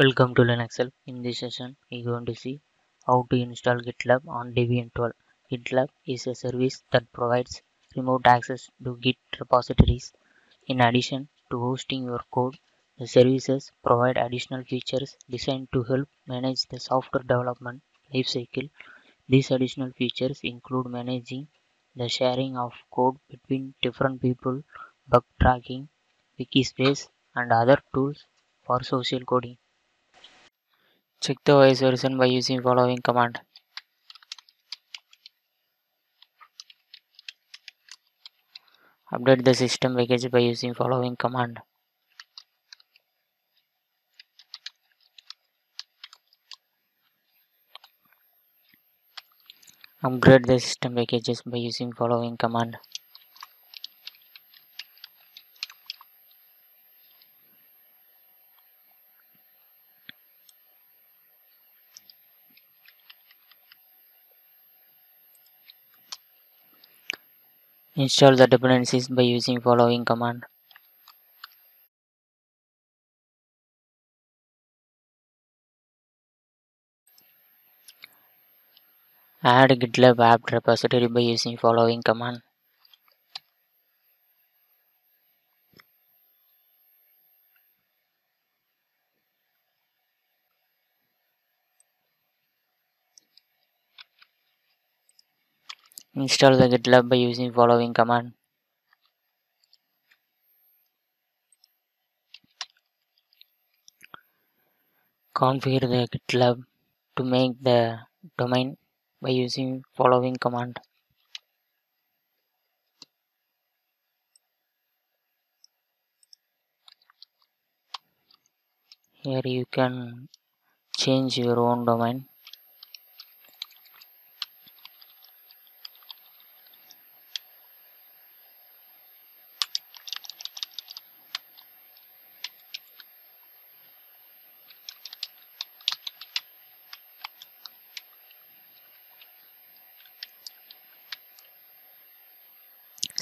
Welcome to LinuxHelp. In this session, we are going to see how to install GitLab on Debian 12. GitLab is a service that provides remote access to Git repositories. In addition to hosting your code, the services provide additional features designed to help manage the software development lifecycle. These additional features include managing the sharing of code between different people, bug tracking, wiki space, and other tools for social coding. Check the OS version by using following command. Update the system package by using following command. Upgrade the system packages by using following command. Install the dependencies by using following command. Add GitLab app repository by using following command. Install the GitLab by using following command. Configure the GitLab to make the domain by using following command. Here you can change your own domain.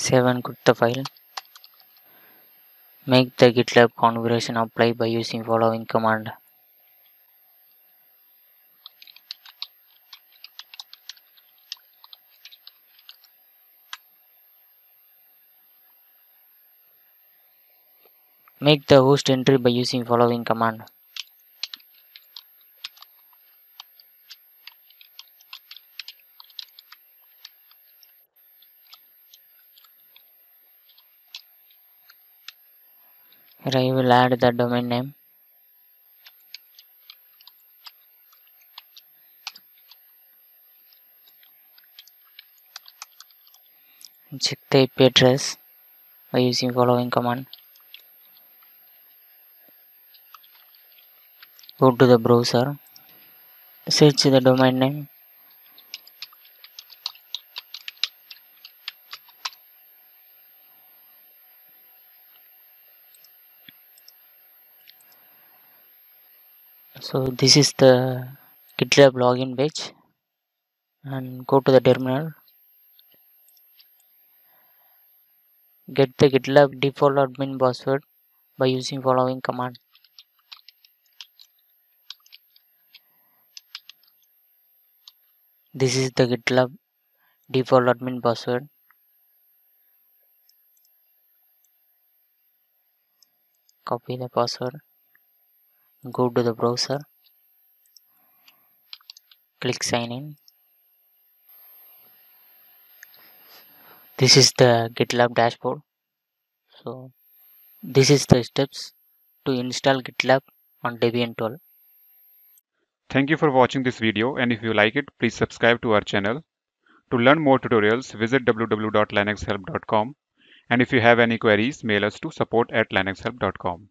Save and quit the file. Make the GitLab configuration apply by using following command. Make the host entry by using following command. Here I will add the domain name. Check the IP address by using following command. Go to the browser. Search the domain name. So this is the GitLab login page, and go to the terminal. Get the GitLab default admin password by using following command. This is the GitLab default admin password. Copy the password. Go to the browser, click sign in. This is the GitLab dashboard. So this is the steps to install GitLab on Debian 12. Thank you for watching this video, and if you like it, please subscribe to our channel. To learn more tutorials, visit www.linuxhelp.com, and if you have any queries, mail us to support@linuxhelp.com.